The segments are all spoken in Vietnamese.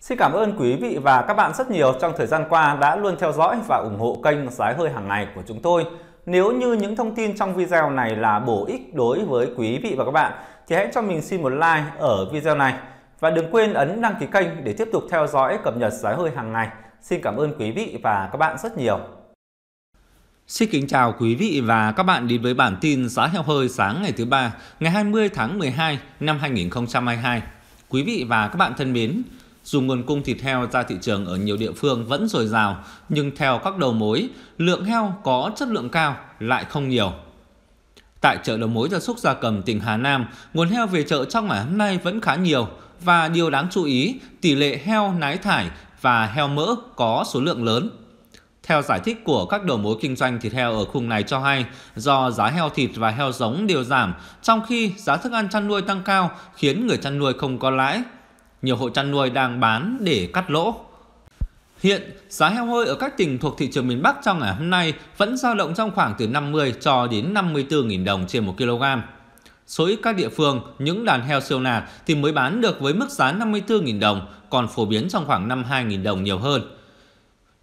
Xin cảm ơn quý vị và các bạn rất nhiều trong thời gian qua đã luôn theo dõi và ủng hộ kênh Giá Hơi Hàng Ngày của chúng tôi. Nếu như những thông tin trong video này là bổ ích đối với quý vị và các bạn thì hãy cho mình xin một like ở video này. Và đừng quên ấn đăng ký kênh để tiếp tục theo dõi cập nhật Giá Hơi Hàng Ngày. Xin cảm ơn quý vị và các bạn rất nhiều. Xin kính chào quý vị và các bạn đến với bản tin Giá Heo Hơi sáng ngày thứ ba, ngày 20 tháng 12 năm 2022. Quý vị và các bạn thân mến, dù nguồn cung thịt heo ra thị trường ở nhiều địa phương vẫn dồi dào, nhưng theo các đầu mối, lượng heo có chất lượng cao lại không nhiều. Tại chợ đầu mối gia súc gia cầm tỉnh Hà Nam, nguồn heo về chợ trong ngày hôm nay vẫn khá nhiều và điều đáng chú ý, tỷ lệ heo nái thải và heo mỡ có số lượng lớn. Theo giải thích của các đầu mối kinh doanh thịt heo ở khu này cho hay, do giá heo thịt và heo giống đều giảm, trong khi giá thức ăn chăn nuôi tăng cao khiến người chăn nuôi không có lãi. Nhiều hộ chăn nuôi đang bán để cắt lỗ. Hiện, giá heo hơi ở các tỉnh thuộc thị trường miền Bắc trong ngày hôm nay vẫn dao động trong khoảng từ 50 cho đến 54.000 đồng trên 1 kg. Số ít các địa phương, những đàn heo siêu nạc thì mới bán được với mức giá 54.000 đồng, còn phổ biến trong khoảng 52.000 đồng nhiều hơn.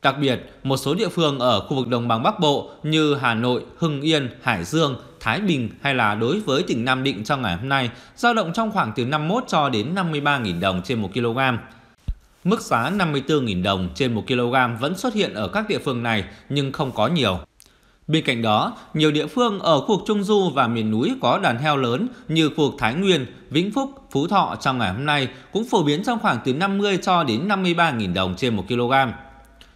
Đặc biệt, một số địa phương ở khu vực đồng bằng Bắc Bộ như Hà Nội, Hưng Yên, Hải Dương, Thái Bình hay là đối với tỉnh Nam Định trong ngày hôm nay dao động trong khoảng từ 51 cho đến 53.000 đồng trên 1 kg. Mức giá 54.000 đồng trên 1 kg vẫn xuất hiện ở các địa phương này nhưng không có nhiều. Bên cạnh đó, nhiều địa phương ở khu vực Trung Du và miền núi có đàn heo lớn như khu vực Thái Nguyên, Vĩnh Phúc, Phú Thọ trong ngày hôm nay cũng phổ biến trong khoảng từ 50 cho đến 53.000 đồng trên 1 kg.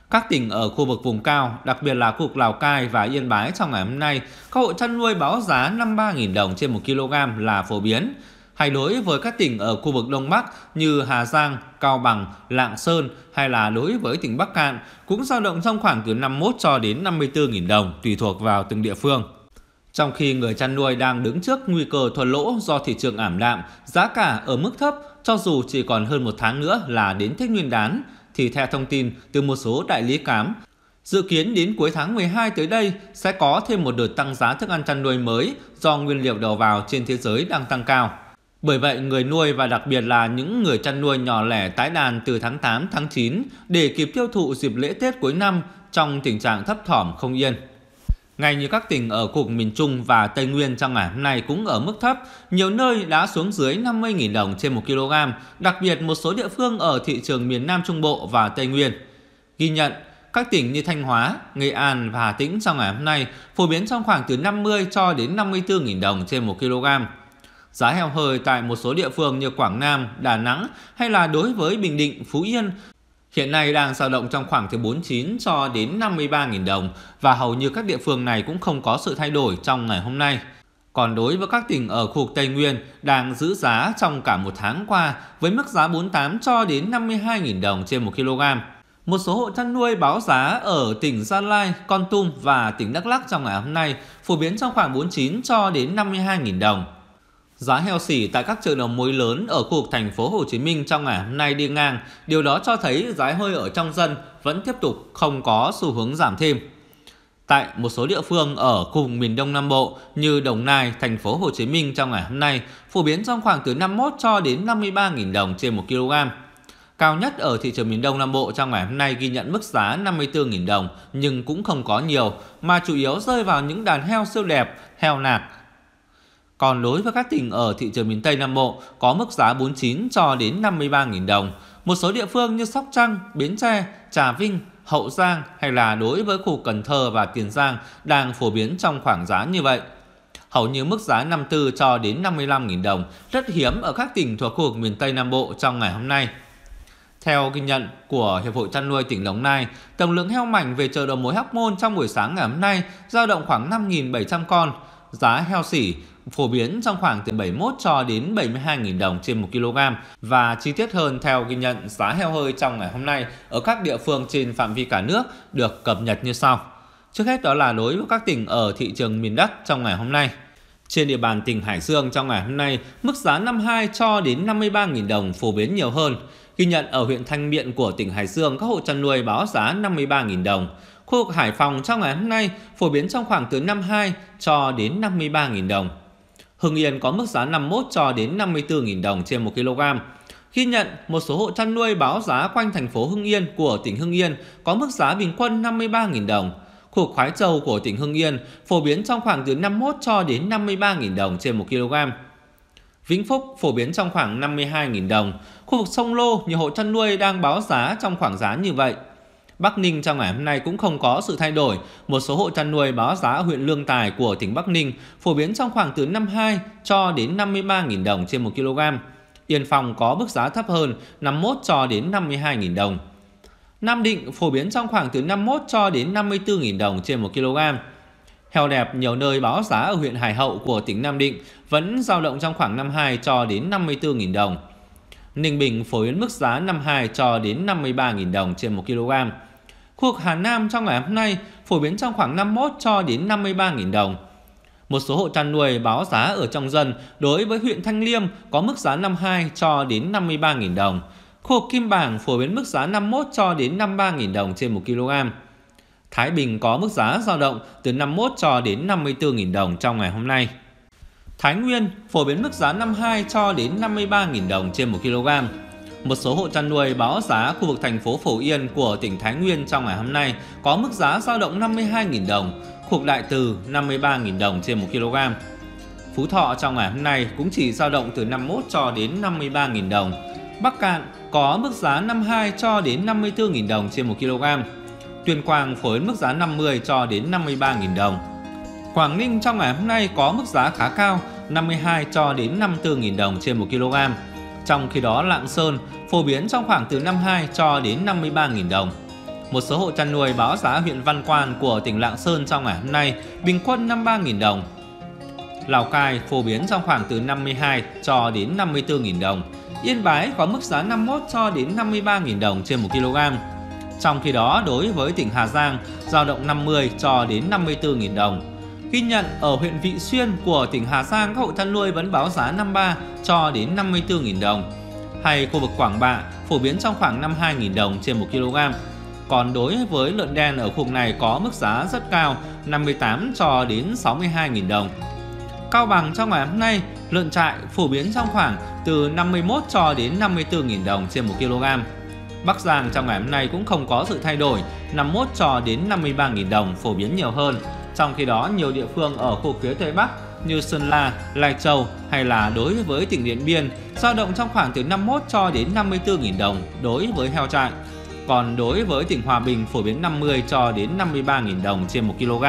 Các tỉnh ở khu vực vùng cao, đặc biệt là khu vực Lào Cai và Yên Bái trong ngày hôm nay, các hộ chăn nuôi báo giá 53.000 đồng trên 1 kg là phổ biến. Hay đối với các tỉnh ở khu vực Đông Bắc như Hà Giang, Cao Bằng, Lạng Sơn hay là đối với tỉnh Bắc Cạn cũng dao động trong khoảng từ 51 cho đến 54.000 đồng tùy thuộc vào từng địa phương. Trong khi người chăn nuôi đang đứng trước nguy cơ thua lỗ do thị trường ảm đạm, giá cả ở mức thấp cho dù chỉ còn hơn một tháng nữa là đến Tết Nguyên đán, thì theo thông tin từ một số đại lý cám, dự kiến đến cuối tháng 12 tới đây sẽ có thêm một đợt tăng giá thức ăn chăn nuôi mới do nguyên liệu đầu vào trên thế giới đang tăng cao. Bởi vậy, người nuôi và đặc biệt là những người chăn nuôi nhỏ lẻ tái đàn từ tháng 8, tháng 9 để kịp tiêu thụ dịp lễ Tết cuối năm trong tình trạng thấp thỏm không yên. Ngay như các tỉnh ở khu vực miền Trung và Tây Nguyên trong ngày hôm nay cũng ở mức thấp, nhiều nơi đã xuống dưới 50.000 đồng trên 1 kg, đặc biệt một số địa phương ở thị trường miền Nam Trung Bộ và Tây Nguyên. Ghi nhận, các tỉnh như Thanh Hóa, Nghệ An và Hà Tĩnh trong ngày hôm nay phổ biến trong khoảng từ 50 cho đến 54.000 đồng trên 1 kg. Giá heo hơi tại một số địa phương như Quảng Nam, Đà Nẵng hay là đối với Bình Định, Phú Yên hiện nay đang dao động trong khoảng từ 49 cho đến 53.000 đồng và hầu như các địa phương này cũng không có sự thay đổi trong ngày hôm nay. Còn đối với các tỉnh ở khu vực Tây Nguyên đang giữ giá trong cả một tháng qua với mức giá 48 cho đến 52.000 đồng trên 1 kg. Một số hộ chăn nuôi báo giá ở tỉnh Gia Lai, Kon Tum và tỉnh Đắk Lắk trong ngày hôm nay phổ biến trong khoảng 49 cho đến 52.000 đồng. Giá heo sỉ tại các chợ đầu mối lớn ở khu vực thành phố Hồ Chí Minh trong ngày hôm nay đi ngang, điều đó cho thấy giá hơi ở trong dân vẫn tiếp tục không có xu hướng giảm thêm. Tại một số địa phương ở khu vực miền Đông Nam Bộ như Đồng Nai, thành phố Hồ Chí Minh trong ngày hôm nay phổ biến trong khoảng từ 51 cho đến 53.000 đồng trên 1 kg. Cao nhất ở thị trường miền Đông Nam Bộ trong ngày hôm nay ghi nhận mức giá 54.000 đồng nhưng cũng không có nhiều mà chủ yếu rơi vào những đàn heo siêu đẹp, heo nạc. Còn đối với các tỉnh ở thị trường miền Tây Nam Bộ có mức giá 49 cho đến 53.000 đồng. Một số địa phương như Sóc Trăng, Bến Tre, Trà Vinh, Hậu Giang hay là đối với khu Cần Thơ và Tiền Giang đang phổ biến trong khoảng giá như vậy. Hầu như mức giá 54 cho đến 55.000 đồng rất hiếm ở các tỉnh thuộc khu vực miền Tây Nam Bộ trong ngày hôm nay. Theo ghi nhận của Hiệp hội Chăn nuôi tỉnh Đồng Nai, tổng lượng heo mảnh về chợ đầu mối Hóc Môn trong buổi sáng ngày hôm nay dao động khoảng 5.700 con. Giá heo sỉ phổ biến trong khoảng từ 71 cho đến 72.000 đồng trên 1 kg và chi tiết hơn theo ghi nhận giá heo hơi trong ngày hôm nay ở các địa phương trên phạm vi cả nước được cập nhật như sau. Trước hết đó là đối với các tỉnh ở thị trường miền Bắc trong ngày hôm nay. Trên địa bàn tỉnh Hải Dương trong ngày hôm nay, mức giá 52 cho đến 53.000 đồng phổ biến nhiều hơn. Ghi nhận ở huyện Thanh Miện của tỉnh Hải Dương, các hộ chăn nuôi báo giá 53.000 đồng. Khu vực Hải Phòng trong ngày hôm nay phổ biến trong khoảng từ 52 cho đến 53.000 đồng. Hưng Yên có mức giá 51 cho đến 54.000 đồng trên 1 kg. Khi nhận, một số hộ chăn nuôi báo giá quanh thành phố Hưng Yên của tỉnh Hưng Yên có mức giá bình quân 53.000 đồng. Củ khoái trầu của tỉnh Hưng Yên phổ biến trong khoảng từ 51 cho đến 53.000 đồng trên 1 kg. Vĩnh Phúc phổ biến trong khoảng 52.000 đồng. Khu vực sông Lô, nhiều hộ chăn nuôi đang báo giá trong khoảng giá như vậy. Bắc Ninh trong ngày hôm nay cũng không có sự thay đổi. Một số hộ chăn nuôi báo giá ở huyện Lương Tài của tỉnh Bắc Ninh phổ biến trong khoảng từ 52 cho đến 53.000 đồng trên 1 kg. Yên Phong có mức giá thấp hơn 51 cho đến 52.000 đồng. Nam Định phổ biến trong khoảng từ 51 cho đến 54.000 đồng trên 1 kg. Heo đẹp nhiều nơi báo giá ở huyện Hải Hậu của tỉnh Nam Định vẫn dao động trong khoảng 52 cho đến 54.000 đồng. Ninh Bình phổ biến mức giá 52 cho đến 53.000 đồng trên 1 kg. Khu vực Hà Nam trong ngày hôm nay phổ biến trong khoảng 51 cho đến 53.000 đồng. Một số hộ chăn nuôi báo giá ở trong dân đối với huyện Thanh Liêm có mức giá 52 cho đến 53.000 đồng. Khu vực Kim Bảng phổ biến mức giá 51 cho đến 53.000 đồng trên 1 kg. Thái Bình có mức giá dao động từ 51 cho đến 54.000 đồng trong ngày hôm nay. Thái Nguyên phổ biến mức giá 52 cho đến 53.000 đồng trên 1 kg. Một số hộ chăn nuôi báo giá khu vực thành phố Phổ Yên của tỉnh Thái Nguyên trong ngày hôm nay có mức giá dao động 52.000 đồng, khu vực Đại Từ 53.000 đồng trên 1 kg. Phú Thọ trong ngày hôm nay cũng chỉ dao động từ 51 cho đến 53.000 đồng. Bắc Cạn có mức giá 52 cho đến 54.000 đồng trên 1 kg. Tuyên Quang phổ biến mức giá 50 cho đến 53.000 đồng. Quảng Ninh trong ngày hôm nay có mức giá khá cao 52 cho đến 54.000 đồng trên 1 kg. Trong khi đó Lạng Sơn phổ biến trong khoảng từ 52 cho đến 53.000 đồng. Một số hộ chăn nuôi báo giá huyện Văn Quan của tỉnh Lạng Sơn trong ngày hôm nay bình quân 53.000 đồng. Lào Cai phổ biến trong khoảng từ 52 cho đến 54.000 đồng. Yên Bái có mức giá 51 cho đến 53.000 đồng trên 1 kg. Trong khi đó đối với tỉnh Hà Giang dao động 50 cho đến 54.000 đồng. Ghi nhận ở huyện Vị Xuyên của tỉnh Hà Giang các hộ chăn nuôi vẫn báo giá 53 cho đến 54.000 đồng. Hay khu vực Quảng Bạ phổ biến trong khoảng 52.000 đồng trên 1 kg. Còn đối với lợn đen ở khu vực này có mức giá rất cao 58 cho đến 62.000 đồng. Cao Bằng trong ngày hôm nay, lợn trại phổ biến trong khoảng từ 51 cho đến 54.000 đồng trên 1 kg. Bắc Giang trong ngày hôm nay cũng không có sự thay đổi, 51 cho đến 53.000 đồng phổ biến nhiều hơn. Trong khi đó, nhiều địa phương ở khu phía Tây Bắc như Sơn La, Lai Châu hay là đối với tỉnh Điện Biên dao động trong khoảng từ 51 cho đến 54.000 đồng đối với heo trại. Còn đối với tỉnh Hòa Bình phổ biến 50 cho đến 53.000 đồng trên 1 kg.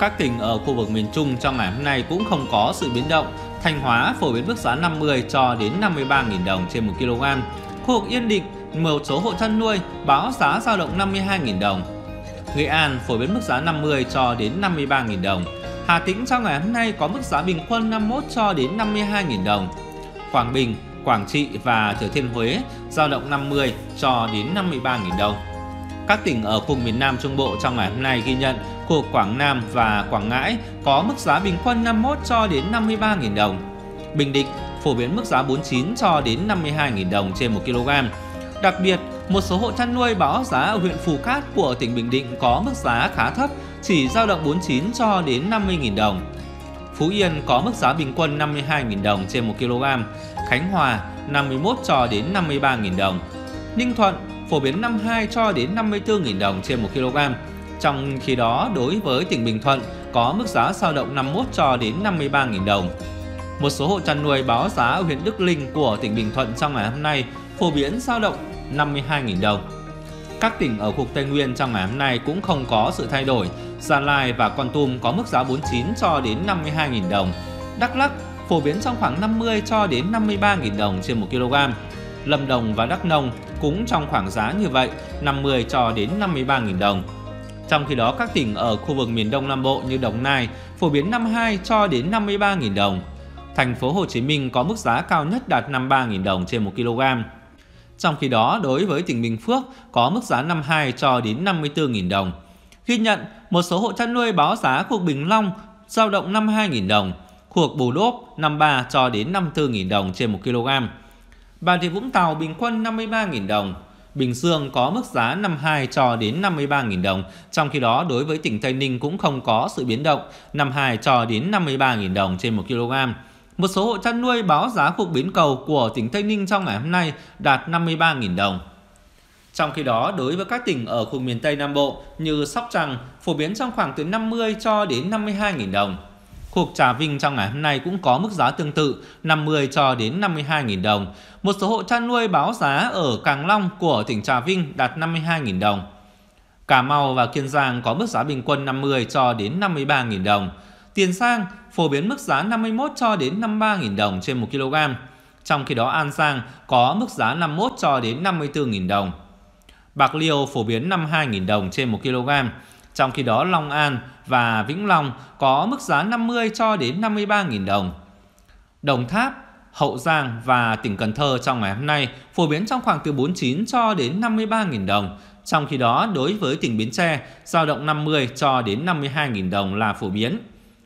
Các tỉnh ở khu vực miền Trung trong ngày hôm nay cũng không có sự biến động. Thanh Hóa phổ biến mức giá 50 cho đến 53.000 đồng trên 1 kg. Khu vực Yên Định, một số hộ chăn nuôi báo giá dao động 52.000 đồng. Nghệ An phổ biến mức giá 50 cho đến 53.000 đồng. Hà Tĩnh trong ngày hôm nay có mức giá bình quân 51 cho đến 52.000 đồng. Quảng Bình, Quảng Trị và Thừa Thiên Huế dao động 50 cho đến 53.000 đồng. Các tỉnh ở khu vực miền Nam Trung Bộ trong ngày hôm nay ghi nhận khu vực Quảng Nam và Quảng Ngãi có mức giá bình quân 51 cho đến 53.000 đồng. Bình Định phổ biến mức giá 49 cho đến 52.000 đồng trên 1 kg. Đặc biệt, một số hộ chăn nuôi báo giá ở huyện Phù Cát của tỉnh Bình Định có mức giá khá thấp, chỉ dao động 49 cho đến 50.000 đồng. Phú Yên có mức giá bình quân 52.000 đồng trên 1 kg. Khánh Hòa 51 cho đến 53.000 đồng. Ninh Thuận phổ biến 52 cho đến 54.000 đồng trên 1 kg. Trong khi đó, đối với tỉnh Bình Thuận có mức giá dao động 51 cho đến 53.000 đồng. Một số hộ chăn nuôi báo giá ở huyện Đức Linh của tỉnh Bình Thuận trong ngày hôm nay phổ biến dao động 52.000 đồng. Các tỉnh ở khu vực Tây Nguyên trong ngày hôm nay cũng không có sự thay đổi. Gia Lai và Kon Tum có mức giá 49 cho đến 52.000 đồng. Đắk Lắk phổ biến trong khoảng 50 cho đến 53.000 đồng trên 1 kg. Lâm Đồng và Đắk Nông cũng trong khoảng giá như vậy, 50 cho đến 53.000 đồng. Trong khi đó các tỉnh ở khu vực miền Đông Nam Bộ như Đồng Nai phổ biến 52 cho đến 53.000 đồng. Thành phố Hồ Chí Minh có mức giá cao nhất đạt 53.000 đồng trên 1 kg. Trong khi đó, đối với tỉnh Bình Phước có mức giá 52 cho đến 54.000 đồng. Ghi nhận, một số hộ chăn nuôi báo giá khu vực Bình Long dao động 52.000 đồng, khu vực Bù Đốp 53 cho đến 54.000 đồng trên 1 kg. Bà Rịa Vũng Tàu bình quân 53.000 đồng. Bình Dương có mức giá 52 cho đến 53.000 đồng. Trong khi đó, đối với tỉnh Tây Ninh cũng không có sự biến động, 52 cho đến 53.000 đồng trên 1 kg. Một số hộ chăn nuôi báo giá cục bến cầu của tỉnh Tây Ninh trong ngày hôm nay đạt 53.000 đồng. Trong khi đó, đối với các tỉnh ở khu miền Tây Nam Bộ như Sóc Trăng phổ biến trong khoảng từ 50 cho đến 52.000 đồng. Khu Trà Vinh trong ngày hôm nay cũng có mức giá tương tự 50 cho đến 52.000 đồng. Một số hộ chăn nuôi báo giá ở Càng Long của tỉnh Trà Vinh đạt 52.000 đồng. Cà Mau và Kiên Giang có mức giá bình quân 50 cho đến 53.000 đồng. Tiền Giang phổ biến mức giá 51 cho đến 53.000 đồng trên 1 kg. Trong khi đó An Giang có mức giá 51 cho đến 54.000 đồng. Bạc Liêu phổ biến 52.000 đồng trên 1 kg. Trong khi đó Long An và Vĩnh Long có mức giá 50 cho đến 53.000 đồng. Đồng Tháp, Hậu Giang và tỉnh Cần Thơ trong ngày hôm nay phổ biến trong khoảng từ 49 cho đến 53.000 đồng. Trong khi đó đối với tỉnh Bến Tre, dao động 50 cho đến 52.000 đồng là phổ biến.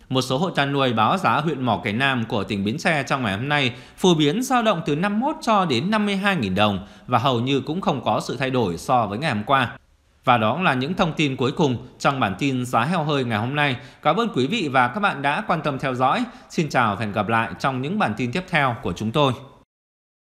Một số hộ chăn nuôi báo giá huyện Mỏ Cày Nam của tỉnh Bến Tre trong ngày hôm nay phổ biến dao động từ 51 cho đến 52.000 đồng và hầu như cũng không có sự thay đổi so với ngày hôm qua. Và đó là những thông tin cuối cùng trong bản tin Giá Heo Hơi ngày hôm nay. Cảm ơn quý vị và các bạn đã quan tâm theo dõi. Xin chào và hẹn gặp lại trong những bản tin tiếp theo của chúng tôi.